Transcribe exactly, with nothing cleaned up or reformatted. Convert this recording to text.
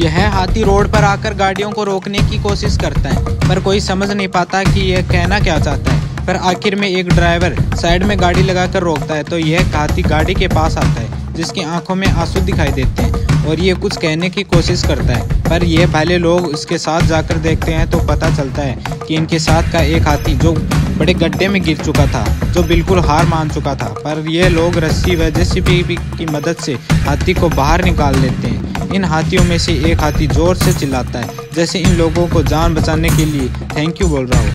यह हाथी रोड पर आकर गाड़ियों को रोकने की कोशिश करता है, पर कोई समझ नहीं पाता कि यह कहना क्या चाहता है। पर आखिर में एक ड्राइवर साइड में गाड़ी लगाकर रोकता है तो यह हाथी गाड़ी के पास आता है, जिसकी आंखों में आंसू दिखाई देते हैं और यह कुछ कहने की कोशिश करता है, पर यह भले लोग उसके साथ जाकर देखते हैं तो पता चलता है कि इनके साथ का एक हाथी जो बड़े गड्ढे में गिर चुका था, जो बिल्कुल हार मान चुका था, पर ये लोग रस्सी व जेसीबी की मदद से हाथी को बाहर निकाल लेते हैं। इन हाथियों में से एक हाथी जोर से चिल्लाता है जैसे इन लोगों को जान बचाने के लिए थैंक यू बोल रहा हो।